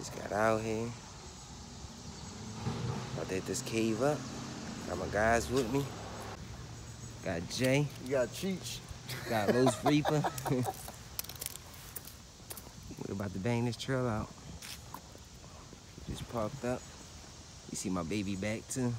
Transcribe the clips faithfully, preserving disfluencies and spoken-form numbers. just got out here. I did this cave up. Got my guys with me. Got Jay. You got Cheech. Got Rose Reaper. We're about to bang this trail out. Just parked up. You see my baby back too.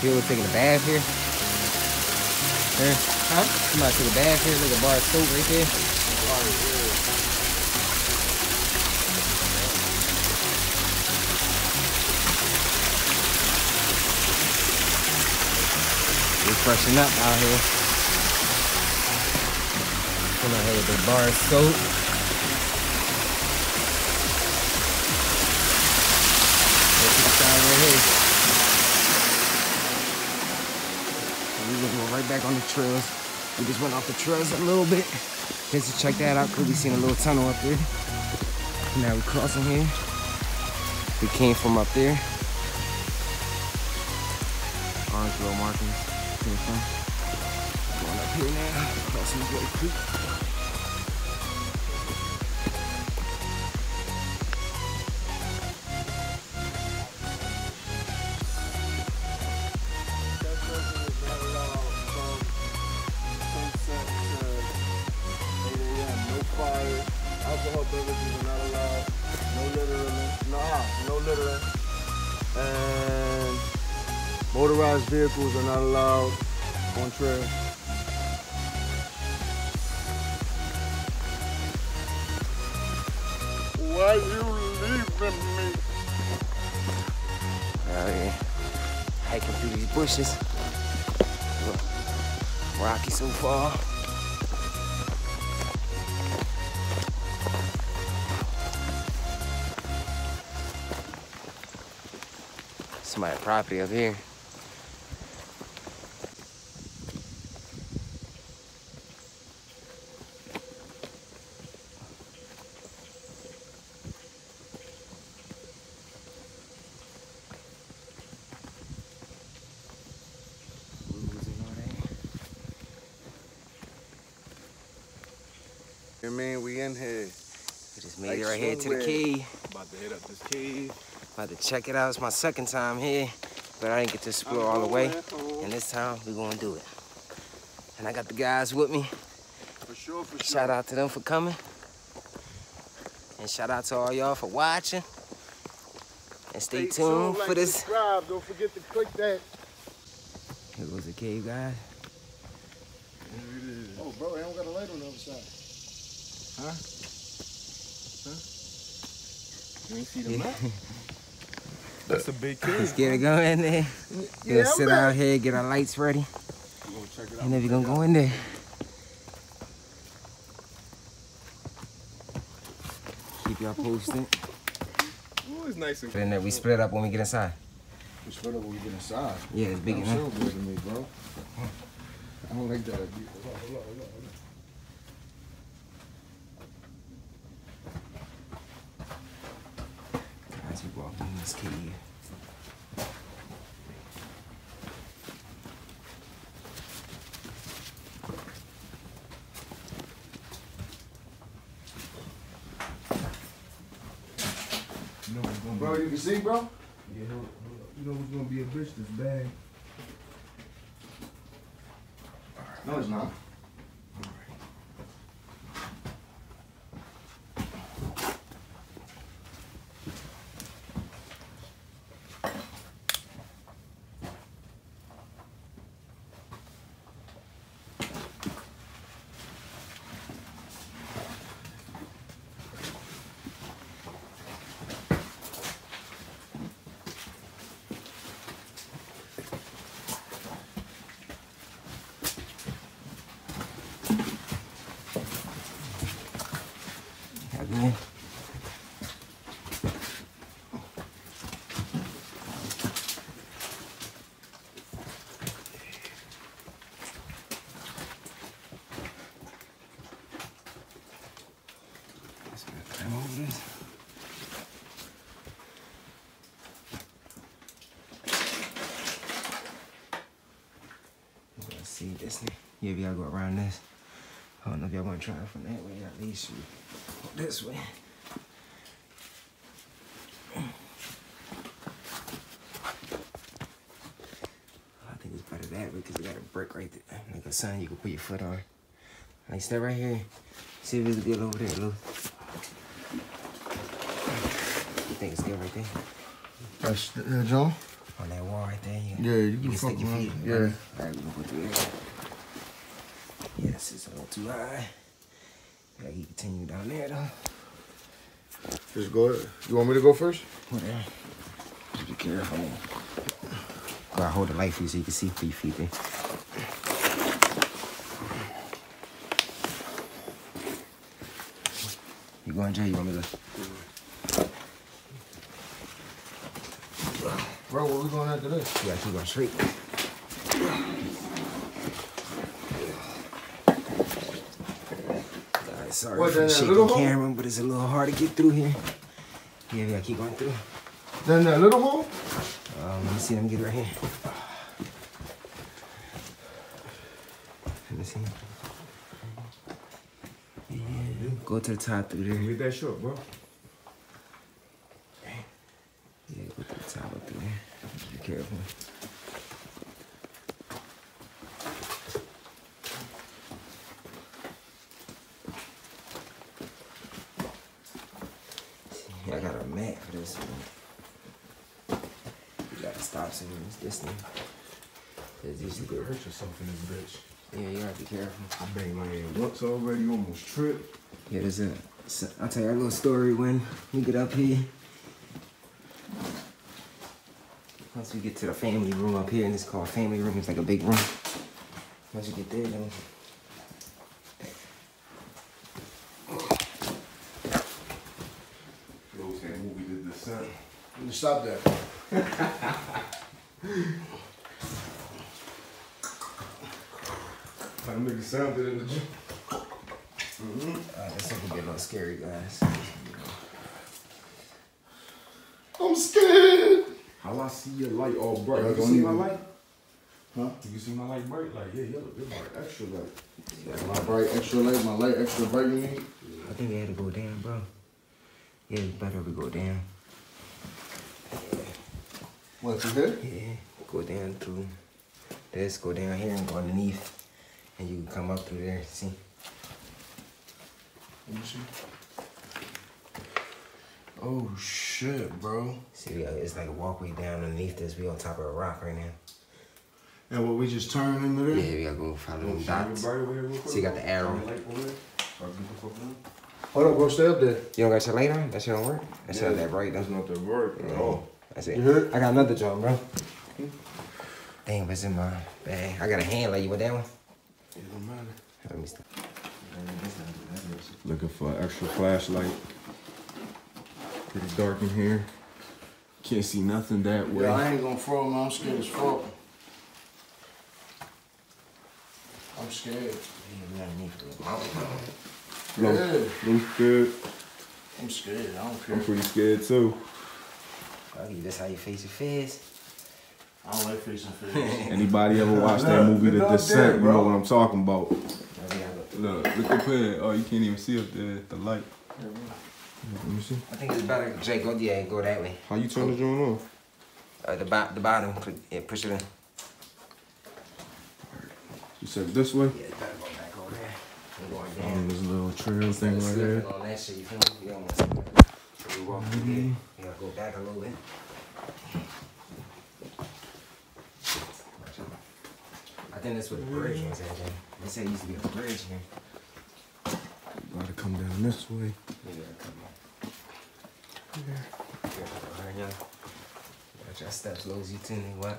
People taking a bath here. There. Huh? Somebody took a bath here. Look at the bar of soap right there. We're freshening up out here. Come out here with the bar of soap. Right back on the trails. We just went off the trails a little bit. Just to check that out, because we seen a little tunnel up there. Now we're crossing here. We came from up there. Orange Trail Markings. Going up here now. Crossing the Ray Creek. Motorized vehicles are not allowed on trail. Why you leaving me? Out here, hiking through these bushes. Rocky so far. Somebody's property up here. I mean, we in here. We just made like it right here to the cave. About to head up this cave. About to check it out. It's my second time here, but I didn't get to explore all the way. And this time, we're going to do it. And I got the guys with me. For sure. sure, for sure. Shout out to them for coming. And shout out to all y'all for watching. And stay, stay tuned, tuned like for this. Subscribe. Don't forget to click that. Here goes the cave guy. Oh, bro, I don't got a light on the other side. Huh? Huh? You ain't see the light? Yeah. That's a big cave. Let's get it going in there. Yeah, Let's sit back. out here, get our lights ready. We're gonna check it out. And then we're gonna go in there. Keep y'all posted. Ooh, it's nice and cool. We split up when we get inside. We split up when we get inside. Yeah, it's big enough. Huh? Me, bro. I don't like that. Look, look, look, look. As we walk in this cave. You know gonna bro, be you can see, bro? Yeah, you know it's gonna be a bitch this bag. Right. No, it's not. All right. This yeah, we gotta go around this. I don't know if y'all wanna try it from that way, at least you go this way. I think it's better that way because we got a brick right there. Like a sign you can put your foot on. Like step right here. See if it's good over there, Lou. You think it's good right there? That's the uh, John? On that wall right there, you, yeah, you, you can, can stick your feet. Right? Yeah. Alright, we're gonna go through it. Yeah, this is a little too high. Yeah, you continue down there though. Just go ahead. You want me to go first? Yeah. Just be careful. I'll hold the light for you so you can see three feet there. You going, Jay? You want me to go? Bro, where we going after this? Yeah, keep going straight. Alright, sorry what, for shaking the camera, hole? But it's a little hard to get through here. Yeah, we gotta keep going through. Then that little hole? Um, let me see, let me get right here. Let me see. Yeah, go to the top through there. Get that short, bro. Yeah, go to the top up there. Be careful. See, I got a mat for this one. You gotta stop some of this thing. Cause you could hurt good. yourself in this bitch. Yeah, you gotta be careful. I banged my head once already, almost tripped. Yeah, there's a. I'll tell you a little story when we get up here. Once we get to the family room up here, and it's called family room, it's like a big room. Once you get there, then... Rose that movie did this, son. You stop that. Trying to make it sound good in the gym. Mm-hmm. Alright, that's gonna get a little scary, guys. I'm scared! How I see your light all bright. You can see my light? Huh? You can see my light bright? Like, yeah, yeah, look, my extra light. Yeah, my bright extra light, my light extra bright, you mean? I think I had to go down, bro. Yeah, it's better if we go down. Yeah. What, through here? Yeah, go down through this, go down here and go underneath. And you can come up through there, see? Let me see. Oh shit, bro. See, it's like a walkway down underneath this. We on top of a rock right now. And what we just turned into there? Yeah, we gotta go follow them dots. So you got the arrow. Hold up, go stay up there. You don't got your light on? That shit don't work? That shit yeah, not that bright. That's not that bright at all. That's it. You heard? I got another job, bro. Dang, what's in my bag? I got a hand like you with that one. It don't matter. Let me stop. Looking for an extra flashlight. Pretty dark in here. Can't see nothing that way. Yo, I ain't gonna fall, man. I'm scared as fuck. I'm scared. Yeah, no, yeah. I'm scared. I'm scared. I don't care. I'm pretty scared too. I think that's how you face your fears. I don't like facing fears. Anybody ever watched that movie, The Descent? You know what I'm talking about. Look, look up here. Oh, you can't even see up there the light. Yeah, let me see. I think it's better. Jay, go yeah, go that way. How you turn the joint off? Uh, the bo the bottom. Yeah, push it in. You said this way? Yeah, better go back over there. We're going down. Um, there's a little trail thing right there. On that shit, you feel me? You don't want to so we walk through here. We gotta go back a little bit. I think that's what the bridge was at, Jay. They said it used to be a bridge here. You gotta come down this way. Yeah, come on. Yeah. You gotta go hard, y'all. You gotta try to step lows, you too, nigga. What?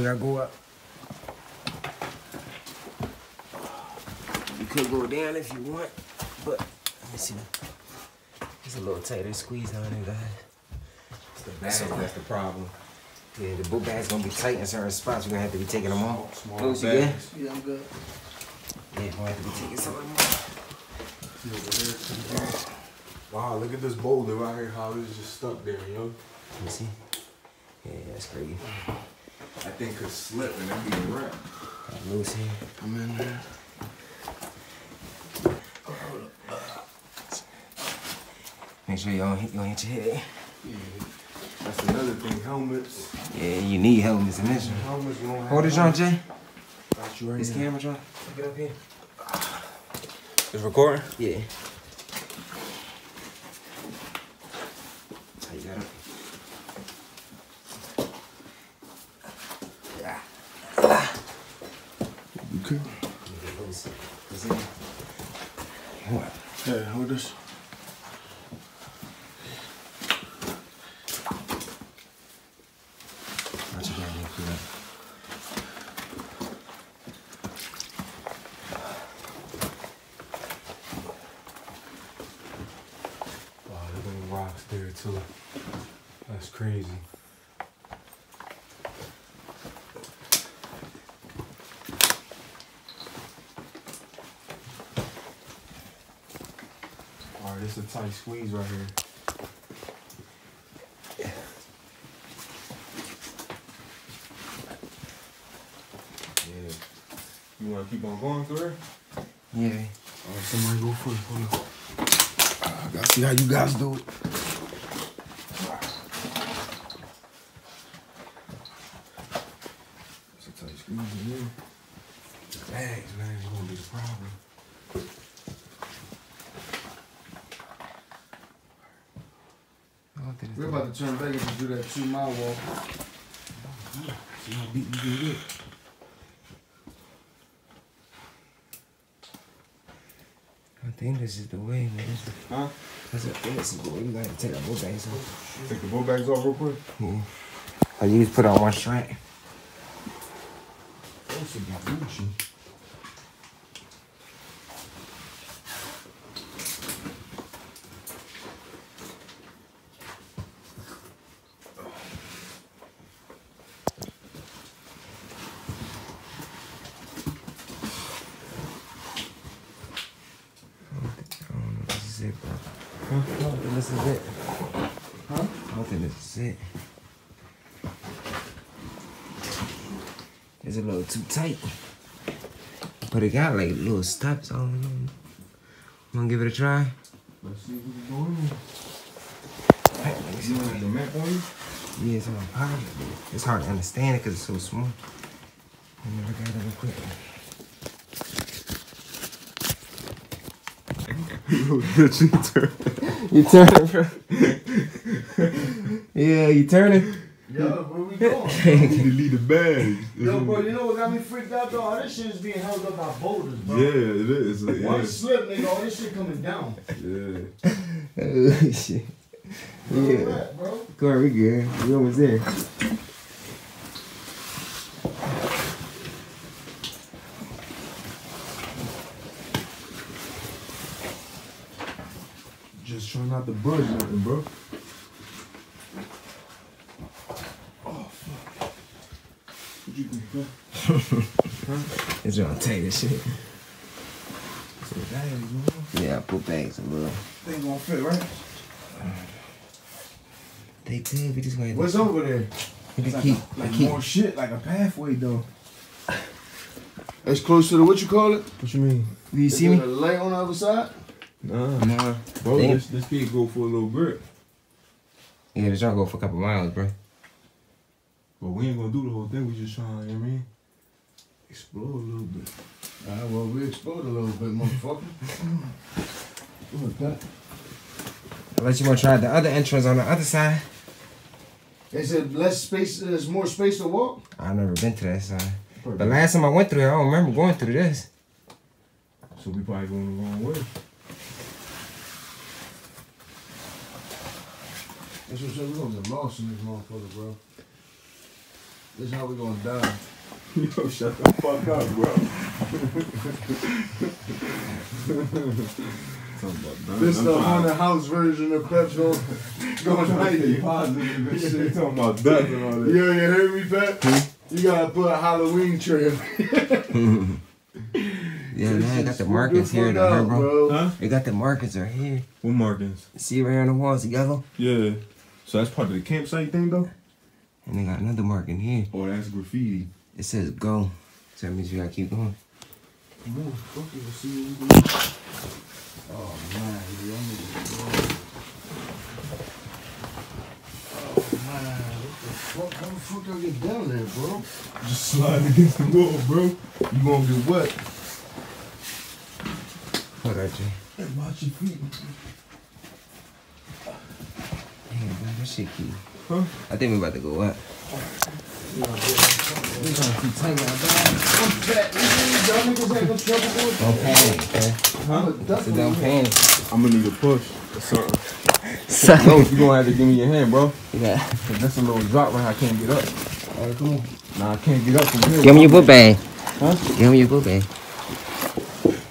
Gotta go up. You could go down if you want, but let me see. It's a little tighter squeeze on it, guys. It's the bag, so that's the problem. Yeah, the book bag's gonna be tight in certain spots. We're gonna have to be taking them off. Close, you good? Yeah, I'm good. Yeah, we're gonna have to be taking some of them off. Wow, look at this boulder right here, how it's just stuck there, yo. Let me see. Yeah, that's crazy. I think could slip and that'd be a wrap. I'm loose here. I'm in there. Make sure you don't hit, you don't hit your head. Yeah. That's another thing, helmets. Yeah, you need helmets in this one. Helmets, you don't have. Hold it, John Jay. Got you right this now. Camera, John. Look it up here. It's recording? Yeah. That's how you got up. Okay. What? Hey, hold this. What you got here for that? Wow, there's little rocks there too. That's crazy. It's a tight squeeze right here. Yeah. Yeah. You want to keep on going through it? Yeah. All right, somebody go first. Hold on. I gotta see how you guys do it. It's a tight squeeze in here. The bags, man, is gonna be the problem. We're about to turn Vegas and do that two mile walk. See how deep you can get. I think this is the way, man. Huh? That's a, I think this is the way. We gotta take our boat bags off. Take the boat bags off real quick? Yeah. I used to put on one strap. That should be Gucci. Huh? I don't think this is it. Huh? I don't think this is it. It's a little too tight. But it got like little steps. I don't know. I'm gonna give it a try. Let's see what's going on. Right, you want like the map on you? Yeah, it's on my pocket. It's hard to understand it because it's so small. I never got it real quick. You turning, bro. Yeah, you turning. Yo, where we going? I need to leave the bags. Yo, bro, you know what got me freaked out, though? All this shit is being held up by boulders, bro. Yeah, it is. Like, one yeah. slip, nigga, all this shit coming down. Yeah. Oh, shit. Yeah. Where we at, bro? Come on, we good. We almost there. Just trying not to budge nothing, bro. Oh, fuck. What you doing, bro? Huh? It's gonna take this shit. So bags, bro. Yeah, I put bags in, bro. Thing gonna fit, right? They did, we just went. What's this over there? It's like, keep, a, like more shit, like a pathway, though. That's close to the, what you call it? What you mean? Do you is see me? Is there a light on the other side? Nah, nah. Bro, this, this kid go for a little bit. Yeah, this y'all go for a couple miles, bro. But we ain't gonna do the whole thing. We just trying, you know what I mean? Explore a little bit. Alright, well, we explored a little bit, motherfucker. Look at that. Unless you want to try the other entrance on the other side. Is it less space, there's more space to walk? I've never been to that side. Perfect. But last time I went through it, I don't remember going through this. So we probably going the wrong way. That's what we're gonna get lost in this motherfucker, bro. This is how we're gonna die. Yo, shut the fuck up, bro. This is the haunted house version of Petro. Going ninety. Positive and shit. Talking about death and all that. Yo, you hear me, Pet? Hmm? You gotta put a Halloween trail. Yeah, man, I got the markings here, the out, bro. Huh? They got the markings right here. What markings? See right here on the walls, the yellow? Yeah. So that's part of the campsite thing, though? And they got another marking here. Oh, that's graffiti. It says go. So that means you gotta keep going. Oh, fuck it. Let's see what we can do. Oh, man. Oh, man. What the fuck? How the fuck y'all get down there, bro? Just sliding against the wall, bro. You gonna get wet. All right, Jay. Hey, watch your feet. Damn, bro, that shit cute. Huh? I think we about to go up. We gonna keep taking our bags. I'm fat. Y'all niggas ain't no trouble with don't panic, man. Huh? So don't panic. I'm gonna need a push or something. Sorry. No, you gonna have to give me your hand, bro. Yeah. Cause that's a little drop right here. I can't get up. All right, come on. Nah, I can't get up from here. Give me your book bag. Huh? Give me your book bag.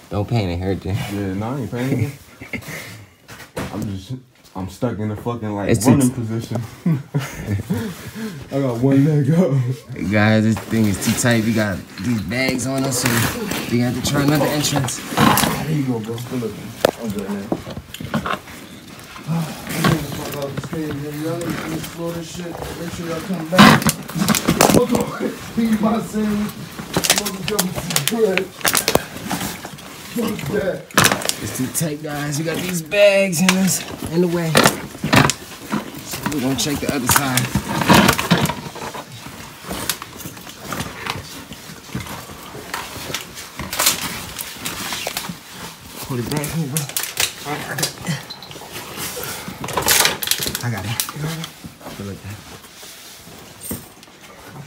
Don't panic, hurt you. Yeah, no, I ain't panicking. I'm just, I'm stuck in a fucking like it's running position. I got one leg up. Hey guys, this thing is too tight. We got these bags on us, so we got to try another entrance. There you go, bro. Good looking. I'm good, man. Make sure y'all come back. It's too tight, guys. We got these bags in us in the way. So we're gonna check the other side. Hold it back here, bro. I got it. I got it. Look at that.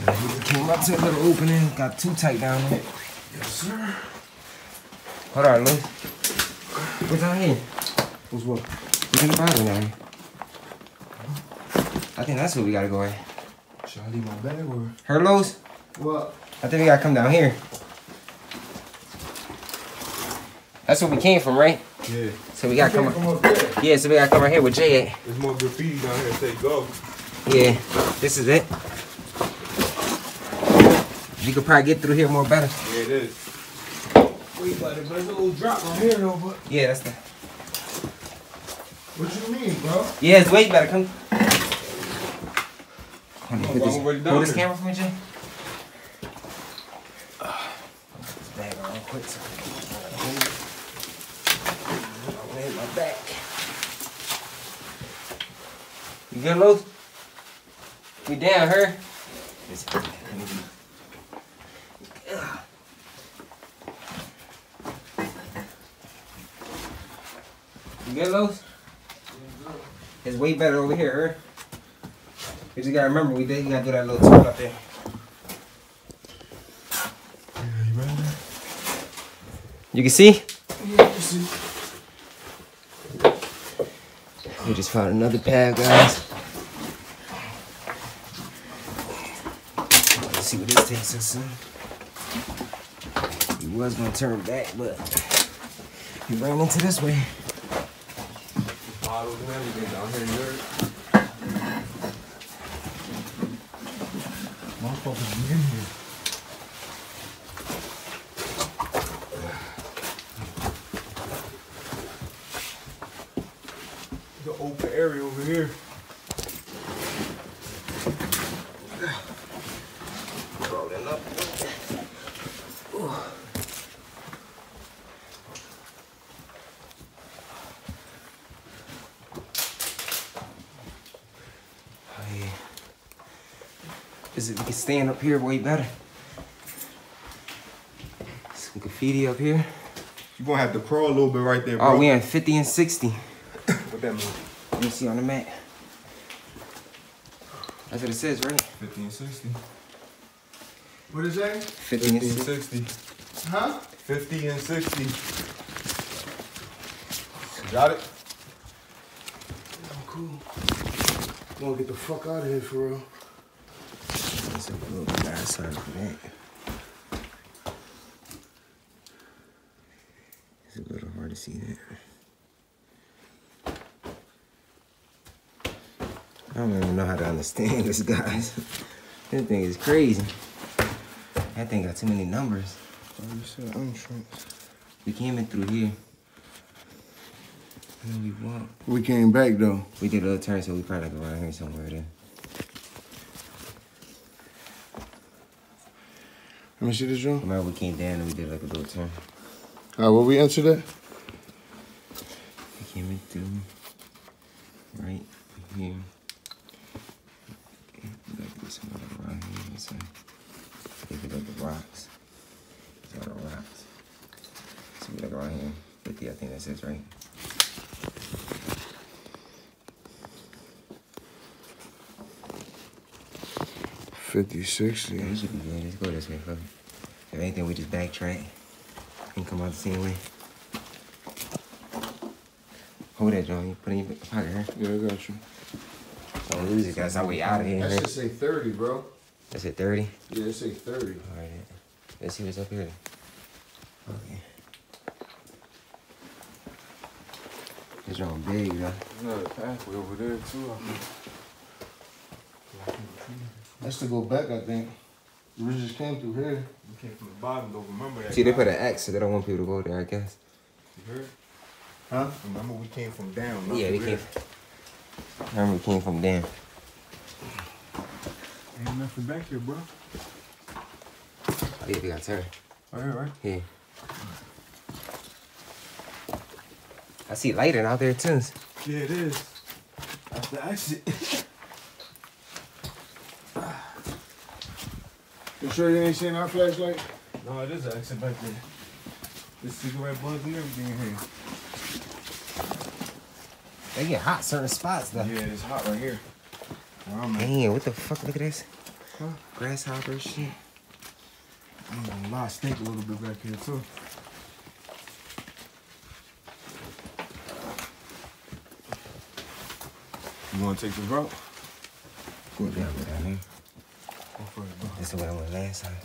We came up to a little opening. Got too tight down there. Yes, sir. Hold on, Lou. What's out here? What's what? What's in the bottom down here? I think that's what we gotta go in. Should I leave my bag or? Her Lowe's? What? I think we gotta come down here. That's where we came from, right? Yeah. So we gotta come up. From up yeah, so we gotta come right here with Jay at. There's more graffiti down here. Say go. Yeah, this is it. You could probably get through here more better. Yeah, it is. Wait, buddy, but there's a little drop on here, though, but... Yeah, that's the... What you mean, bro? Yeah, it's way better. Come. Come on, this, hold here. This camera for me, Jay. Put this bag on real quick so I can hold it. I'm gonna hit my back. You good, Loth? We down, her? This bag. You good, Loth? It's way better over here, her. We just gotta remember, we did, you gotta do that little tip out there. You can see? Yeah, I can see. We just found another pad, guys. Let's see what this takes us in. He was gonna turn back, but he ran into this way. Bottles and everything down here, you heard? Motherfuckers be in here. Open area over here. Roll that up. Ooh. Oh, yeah. Is it we can stand up here way better? Some graffiti up here. You're gonna have to crawl a little bit right there, bro. Oh, we in fifty and sixty. What that means? Let me see on the map. That's what it says, right? fifty and sixty. What is that? fifty and sixty. Huh? fifty and sixty. Got it? I'm cool. I'm gonna get the fuck out of here for real. That's a little bit outside for that. It's a little hard to see that. I don't even know how to understand this, guys. This thing is crazy. That thing got too many numbers. We came in through here. And then we walked. We came back, though. We did a little turn, so we probably like around here somewhere there. Let me see this room. Remember, we came down and we did like a little turn. All right, will we answer that? We came in through right here. Somewhere around here, so if you look at the rocks, it's all the rocks. So we look around here, fifty, I think that's it, right? fifty, sixty. Yeah, we should be good. Let's go this way, fuck. If anything, we just backtrack and come out the same way. Hold that, John. You put it in your pocket, huh? Yeah, I got you. Don't lose it, guys. That's our way out of here. That should say thirty, bro. That's it, thirty? Yeah, it say thirty. All right. Let's see what's up here. Okay. It's on big, though. Another pathway over there, too. That's to go back, I think. We just came through here. We came from the bottom, though. Remember that. See, they put an X, so they don't want people to go there, I guess. You heard? Huh? Remember, we came from down. Not yeah, we came from... I remember we came from down. Ain't nothing back here, bro. Oh, yeah, we got turn. All right, right? Yeah. I see lighting out there, too. Yeah, it is. That's the exit. You sure you ain't seen our flashlight? No, it is an exit back there. There's cigarette bugs and everything in here. They get hot certain spots though. Yeah, it's hot right here. Wow, damn, what the fuck? Look at this. Huh? Grasshopper shit. I'm gonna lie, stink a little bit back here too. You wanna take the rope? Go down down here. Go for it, bro. This is what I went last time.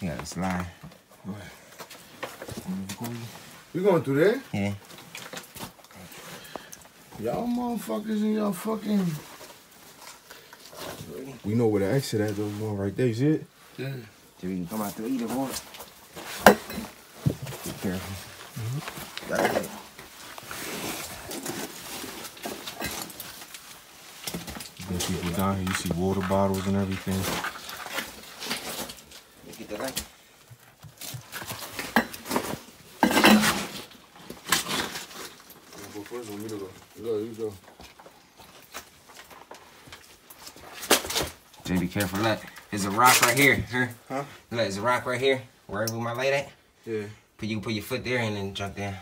You gotta slide. Go ahead. You going through there? Yeah. Y'all motherfuckers and y'all fucking... We know where the exit at, though, going right there, you see it? Yeah. We can come out to either one. Be careful. Mm-hmm. Got it. water bottles and everything. Get the light. Go first, want me to go? No, you go. Jay, be careful. Look, there's a rock right here. Huh? Huh? Look, there's a rock right here. Wherever my light at? Yeah. Put, you can put your foot there and then jump down.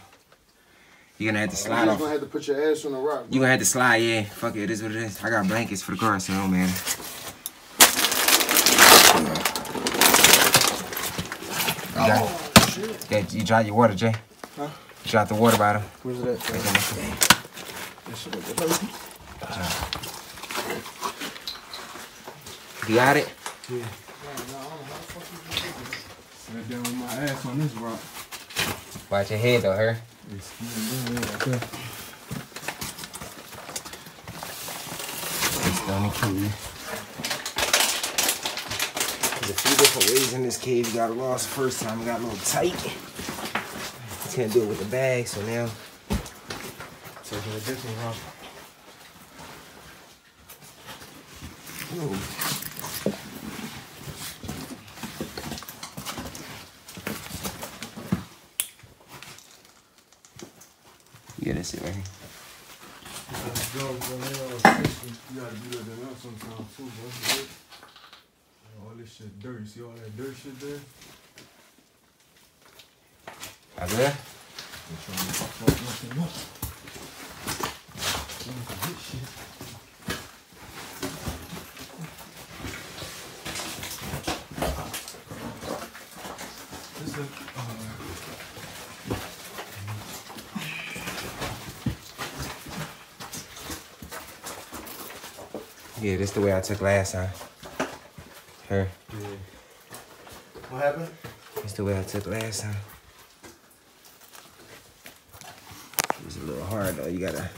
You're gonna have to slide. You're just gonna have to put your ass on the rock. You're gonna have to slide, yeah. Fuck it, it is what it is. I got blankets for the car, so no man. Oh, got, shit. Yeah, you dropped your water, Jay. Huh? You dropped the water bottle. Where's it at? Right. You got it? Yeah. Right down with my ass on this rock. Watch your head, though, her. It's down the cave. There's a few different ways in this cave. You got lost first time. It got a little tight. It's gonna do it with the bag, so now taking a different rock. Ooh. Yeah, that's it right here. You gotta do that enough sometimes too, bro. All this shit dirty. See all that dirt shit there? Out there? I'm trying to fuck nothing up. I'm trying to hit shit. This is a... Yeah, this the way I took last time. Her. Yeah. What happened? This the way I took last time. It was a little hard though. You gotta.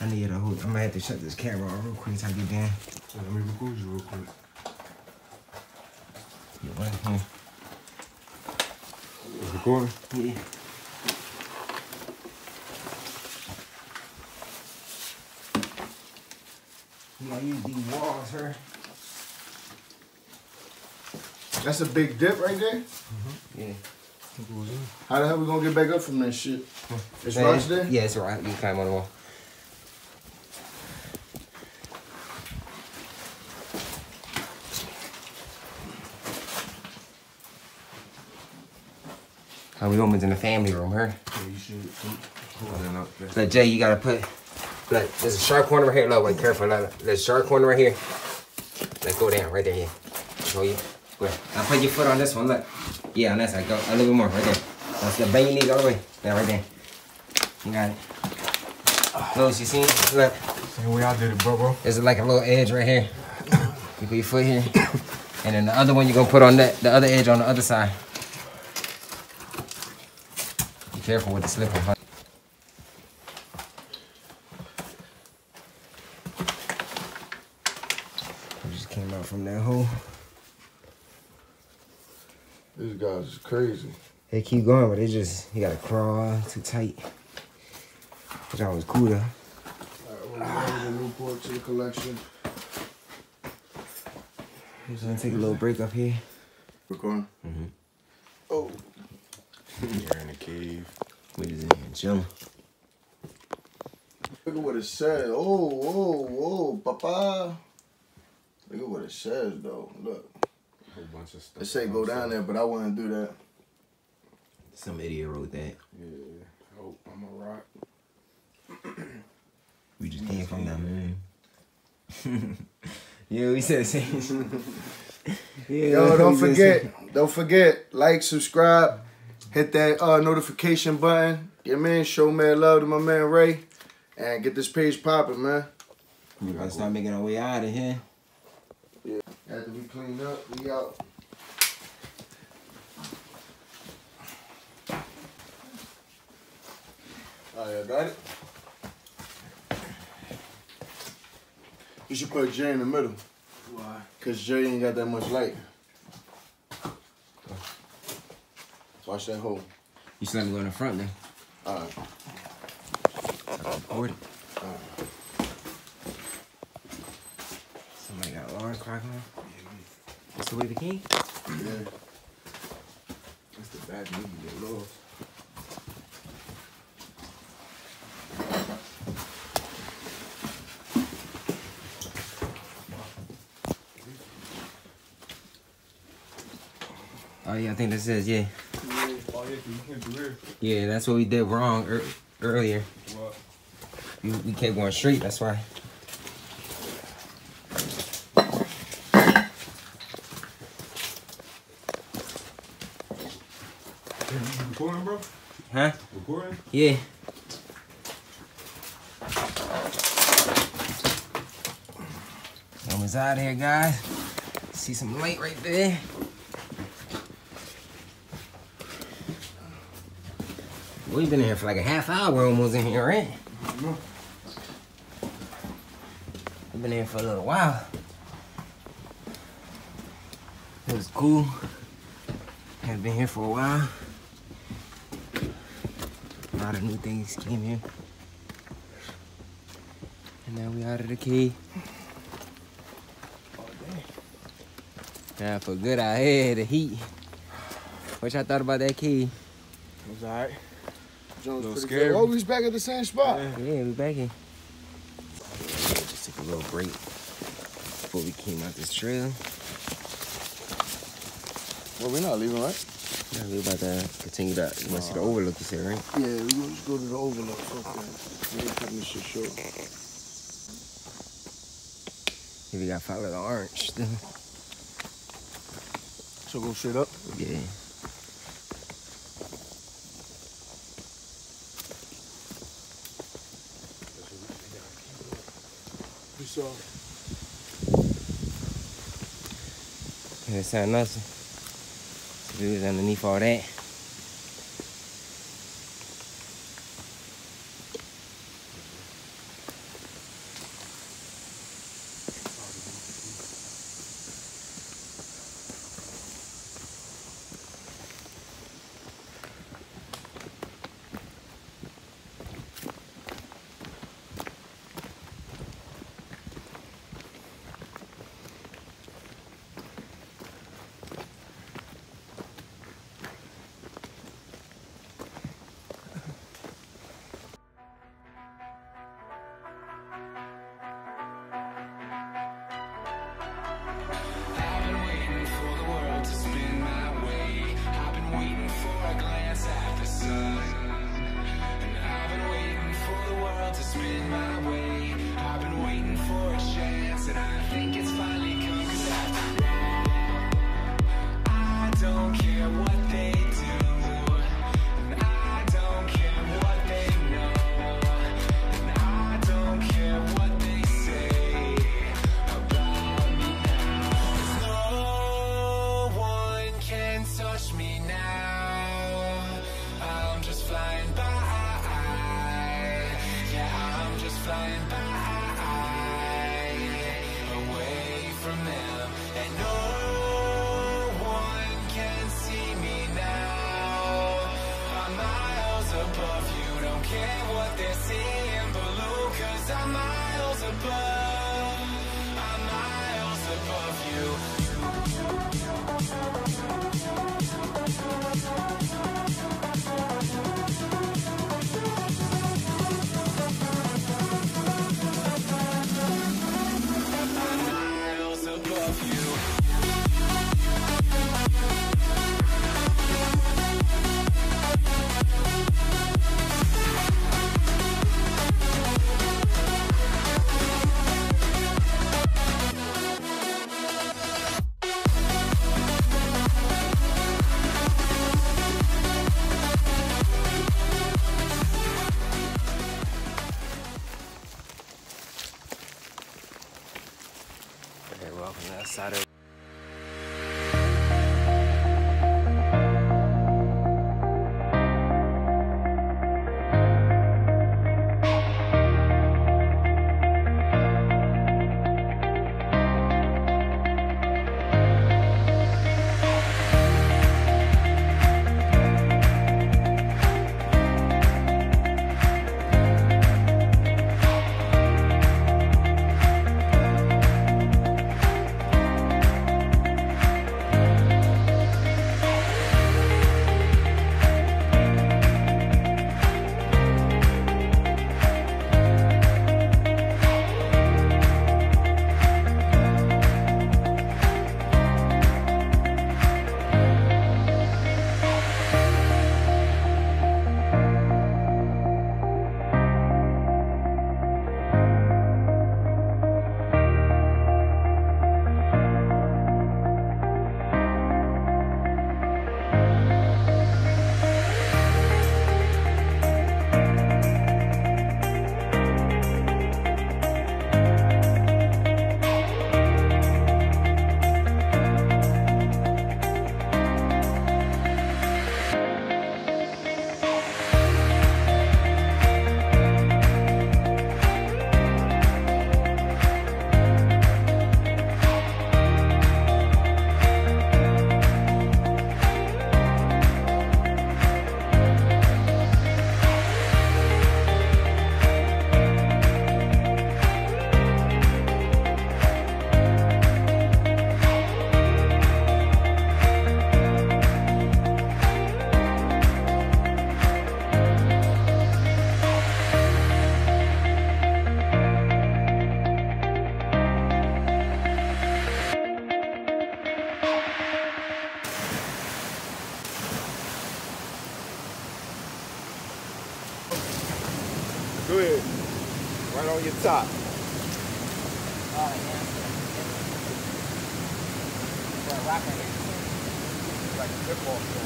I need a hold. I'm gonna have to shut this camera off real quick until I get down. Let me record you real quick. You right here. Recording? Yeah. I'm gonna use these walls, her. That's a big dip right there? Mm-hmm. Yeah. How the hell we gonna get back up from that shit? It's rocks there? Yeah, it's a rock. You can climb on the wall. How we going in the family room, her? Yeah, you should. Oh, so, Jay, you gotta put... Look, there's a sharp corner right here. Look, wait, careful. Look, there's a sharp corner right here. Let's go down right there. Yeah. Go, yeah. Go ahead. Now put your foot on this one. Look. Yeah, on that side. Go a little bit more. Right there. Now bend your knees all the way. Now, right there. You got it. Close, you see? Look. Same way I did it, bro, bro. There's like a little edge right here. You put your foot here. And then the other one you're going to put on that, the other edge on the other side. Be careful with the slipper, huh? From that hole. These guys is crazy. They keep going, but they just, you gotta crawl too tight. Which I was cool though. Alright, we're gonna go to Newport to the collection. We're just gonna take a little break up here. Recording? Mm-hmm. Oh. You're in a cave. What is it? Chilling. Look at what it said. Oh, whoa, whoa, papa. Look at what it says though. Look. A whole bunch of stuff. It say go down there, but I wouldn't do that. Some idiot wrote that. Yeah. Oh, I'm a rock. We just came from that, man. Yeah, we said the same. Yeah, yo, don't forget. Don't forget. Like, subscribe, hit that uh, notification button. Yeah, man, show man love to my man Ray. And get this page popping, man. We gotta start making our way out of here. Yeah. After we clean up, we out. All right, I got it. You should put Jay in the middle. Why? Because Jay ain't got that much light. Watch that hole. You should let me go in the front then. All right. I'll record it. Oh. Somebody got Lawrence Crockman? That's the way the king? Yeah. That's the bad movie they love. Oh yeah, I think this is, yeah. Yeah, that's what we did wrong er earlier. What? We, we kept going straight, that's why. Hey, you recording, bro? Huh? Recording? Yeah. Almost out of here, guys. See some light right there. We've been here for like a half hour almost in here, right? We've been here for a little while. It was cool. I've been here for a while. A lot of new things came here. And now we out of the cave. Yeah, for good out here, the heat. What y'all thought about that cave? It was alright. Jones scary. Good. Oh, we're back at the same spot. Yeah, yeah we're back in. Just took a little break before we came out this trail. Well, we're not leaving, right? Yeah, we're about to continue that. You want to see the overlook, you said, right? Yeah, we're going to go to the overlook. Okay. We're cutting this shit short. If you got to follow the orange, then. So go straight up? Yeah. So. There's something else to do underneath all that. down on your top. Oh, yeah. Got a rock right here. Like a football field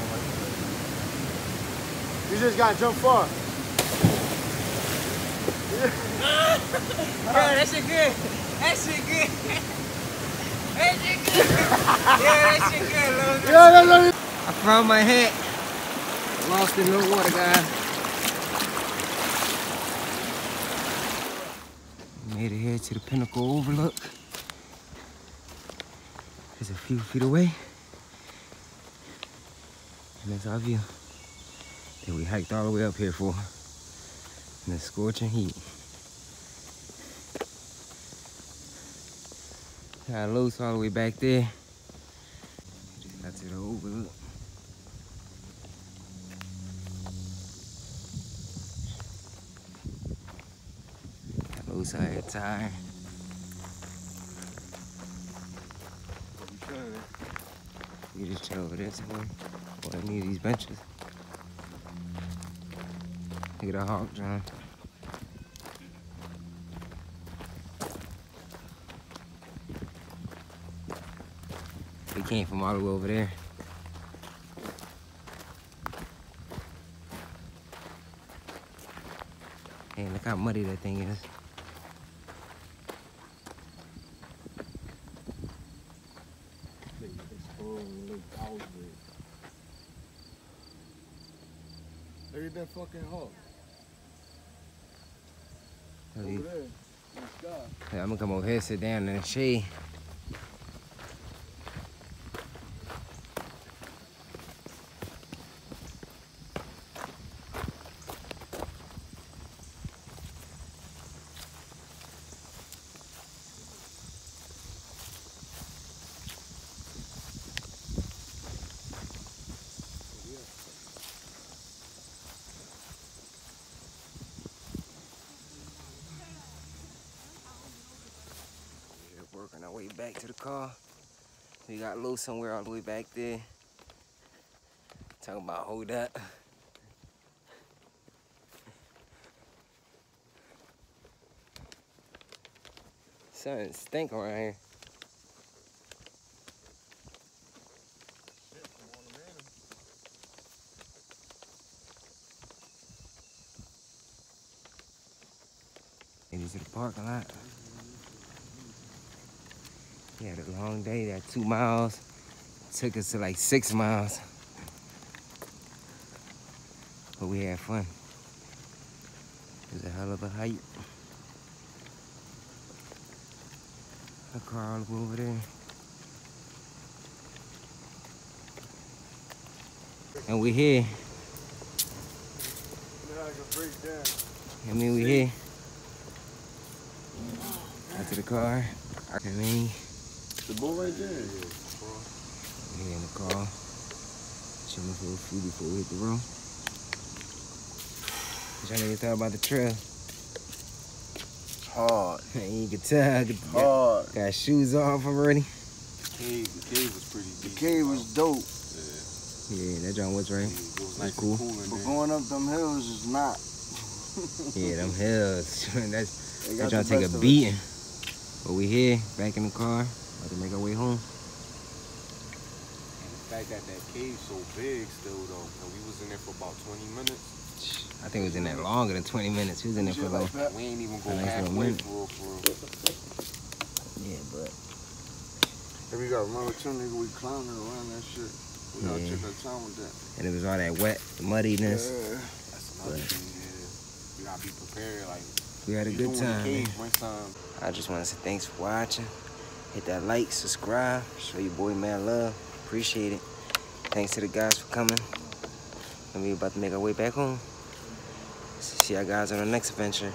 right there. You just got to jump far. Bro, that shit good. That shit good. That shit good. Yeah, that shit good, Logan. Yeah, that, that, that. I found my hat. Lost in the water, guys. Made it here to the Pinnacle Overlook. It's a few feet away. And that's our view that we hiked all the way up here for. In the scorching heat. Got loose all the way back there. Just got to the overlook. Got loose out here tired. You just chill over this one. Boy, I need these benches. Look at a hawk, John. We came from all the way over there. Hey, look how muddy that thing is. Look at that fucking hawk. Over there. Yeah, I'm gonna come over here, sit down in the shade. Working our way back to the car. We got low somewhere all the way back there. Talking about hold up. Something stinking around here. It is in the parking lot. Yeah, the long day, that two miles, took us to like six miles. But we had fun. It was a hell of a hike. A car all over there. And we're here. Now I can break down. I mean, we're here. Out to the car. I mean, the boy right there. Yeah, we're in the car. Chilling for a few before we hit the road. What y'all niggas thought about the trail? Hard. You can tell. Hard. Got, got shoes off already. The cave, the cave was pretty deep. The cave was dope. Yeah. Yeah, that joint was right. It was nice cool. cool but going up them hills is not. Yeah, them hills. That's, that joint take a beating. But we here, back in the car. About to make our way home. And the fact that that cave's so big still though, and we was in there for about twenty minutes. I think we was in there longer than twenty minutes. We was in there for like, like we ain't even go halfway for real, for real. Yeah, but. And we got to remember too, nigga, we climbing around that shit. We got to check our time with that. And it was all that wet, muddiness. Yeah, that's another thing, yeah. We got to be prepared, like. We had a good time, man. I just want to say thanks for watching. Hit that like, subscribe, show your boy man love. Appreciate it. Thanks to the guys for coming. And we about to make our way back home. See y'all guys on the next adventure.